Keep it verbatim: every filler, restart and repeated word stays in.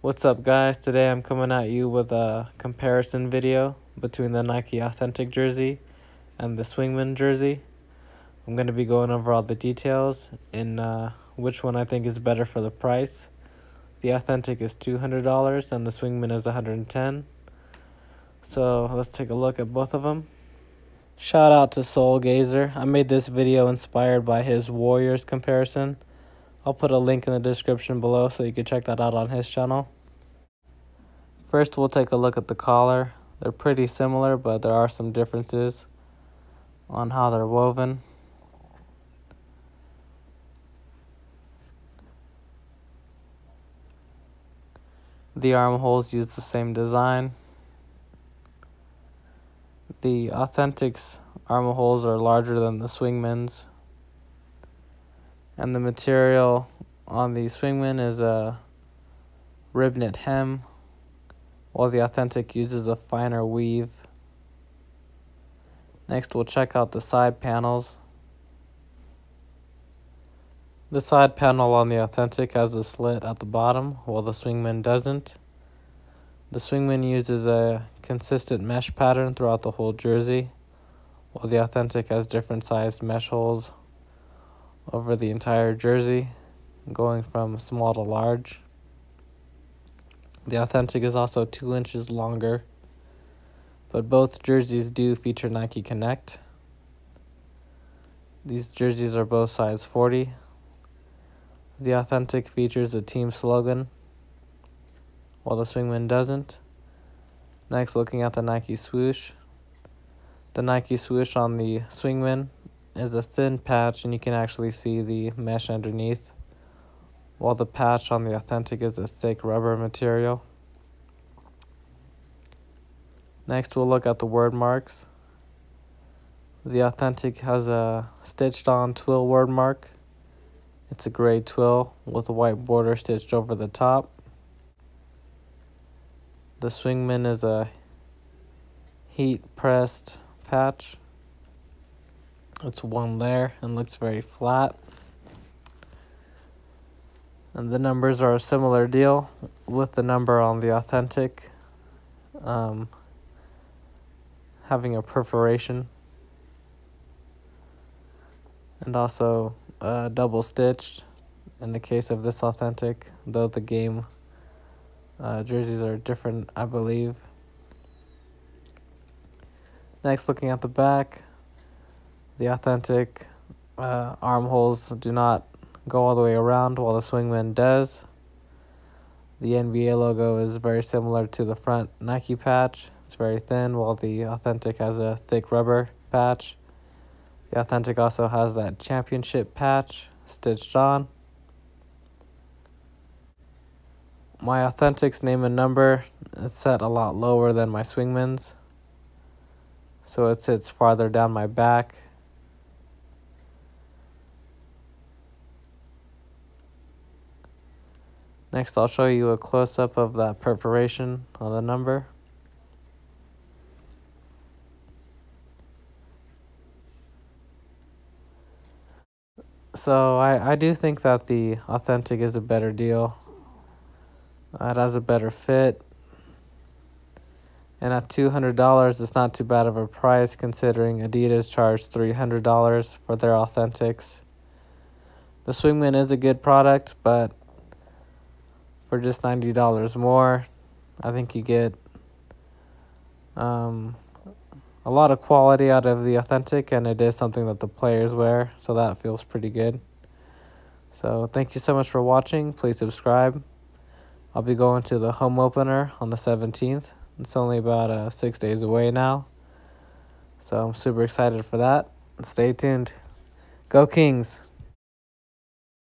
What's up, guys? Today I'm coming at you with a comparison video between the Nike Authentic jersey and the Swingman jersey. I'm going to be going over all the details and uh, which one I think is better for the price. The Authentic is two hundred dollars and the Swingman is one hundred ten dollars. So let's take a look at both of them. Shout out to Solegazer. I made this video inspired by his Warriors comparison. I'll put a link in the description below so you can check that out on his channel. First, we'll take a look at the collar. They're pretty similar, but there are some differences on how they're woven. The armholes use the same design. The Authentic's armholes are larger than the Swingman's. And the material on the Swingman is a rib knit hem, while the Authentic uses a finer weave. Next, we'll check out the side panels. The side panel on the Authentic has a slit at the bottom, while the Swingman doesn't. The Swingman uses a consistent mesh pattern throughout the whole jersey, while the Authentic has different sized mesh holes over the entire jersey, going from small to large. The Authentic is also two inches longer, but both jerseys do feature Nike Connect. These jerseys are both size forty. The Authentic features a team slogan, while the Swingman doesn't. Next, looking at the Nike swoosh. The Nike swoosh on the Swingman is a thin patch, and you can actually see the mesh underneath, while the patch on the Authentic is a thick rubber material. Next, we'll look at the word marks. The Authentic has a stitched on twill word mark. It's a gray twill with a white border stitched over the top. The Swingman is a heat pressed patch. It's one layer and looks very flat. And the numbers are a similar deal with the number on the Authentic um, having a perforation and also uh, double stitched in the case of this Authentic, though the game uh, jerseys are different, I believe. Next, looking at the back. The Authentic uh, armholes do not go all the way around, while the Swingman does. The N B A logo is very similar to the front Nike patch. It's very thin, while the Authentic has a thick rubber patch. The Authentic also has that championship patch stitched on. My Authentic's name and number is set a lot lower than my Swingman's, so it sits farther down my back. Next, I'll show you a close-up of that perforation on the number. So I, I do think that the Authentic is a better deal. It has a better fit. And at two hundred dollars, it's not too bad of a price, considering Adidas charged three hundred dollars for their Authentics. The Swingman is a good product, but for just ninety dollars more, I think you get um, a lot of quality out of the Authentic, and it is something that the players wear, so that feels pretty good. So thank you so much for watching. Please subscribe. I'll be going to the home opener on the seventeenth. It's only about uh, six days away now, so I'm super excited for that. Stay tuned. Go Kings!